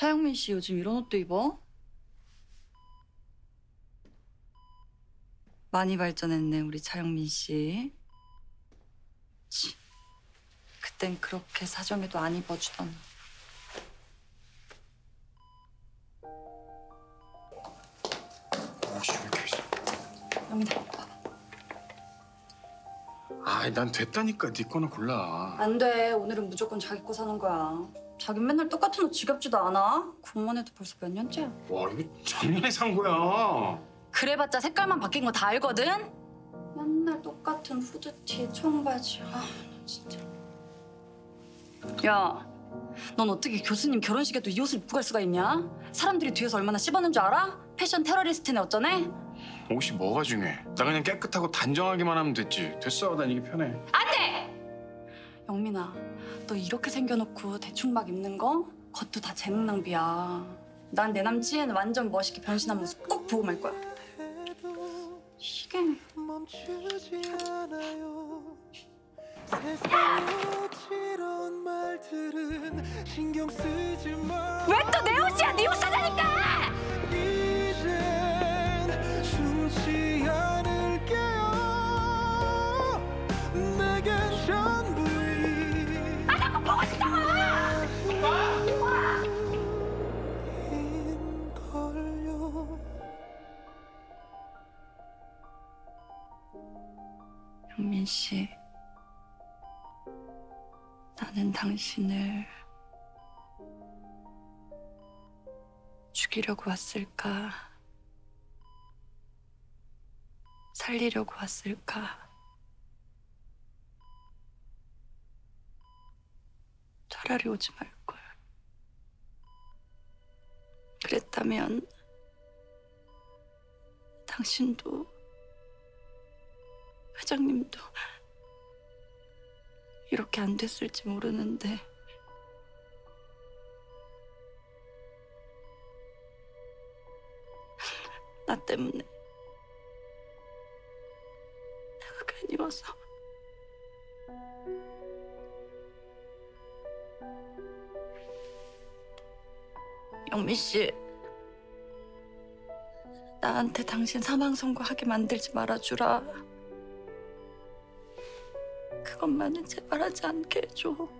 차영민 씨 요즘 이런 옷도 입어? 많이 발전했네 우리 차영민 씨. 치, 그땐 그렇게 사정해도 안 입어주던. 옷이 왜 이렇게 있어? 영민아, 봐봐. 아이, 난 됐다니까. 네 거나 골라. 안 돼. 오늘은 무조건 자기 거 사는 거야. 자긴 맨날 똑같은 옷 지겹지도 않아? 군만 해도 벌써 몇 년째야. 와, 이거 작년에 산 거야. 그래봤자 색깔만 바뀐 거 다 알거든? 맨날 똑같은 후드티에 청바지. 아, 나 진짜. 야, 넌 어떻게 교수님 결혼식에도 이 옷을 입고 갈 수가 있냐? 사람들이 뒤에서 얼마나 씹어는 줄 알아? 패션 테러리스트네 어쩌네? 옷이 뭐가 중요해? 나 그냥 깨끗하고 단정하기만 하면 됐지. 됐어, 난 이게 편해. 안 돼! 영민아, 너 이렇게 생겨놓고 대충 막 입는 거? 그것도 다 재능 낭비야. 난 내 남친 완전 멋있게 변신한 모습 꼭 보고 말 거야. 이게... 왜 또 내 옷이야! 네 옷 사자니까! 아, 자꾸 보고 싶다고! 영민 씨, 나는 당신을 죽이려고 왔을까? 살리려고 왔을까? 차라리 오지 말걸. 그랬다면 당신도 회장님도 이렇게 안 됐을지 모르는데 나 때문에 내가 괜히 와서 영민 씨, 나한테 당신 사망 선고하게 만들지 말아주라. 그것만은 제발 하지 않게 해줘.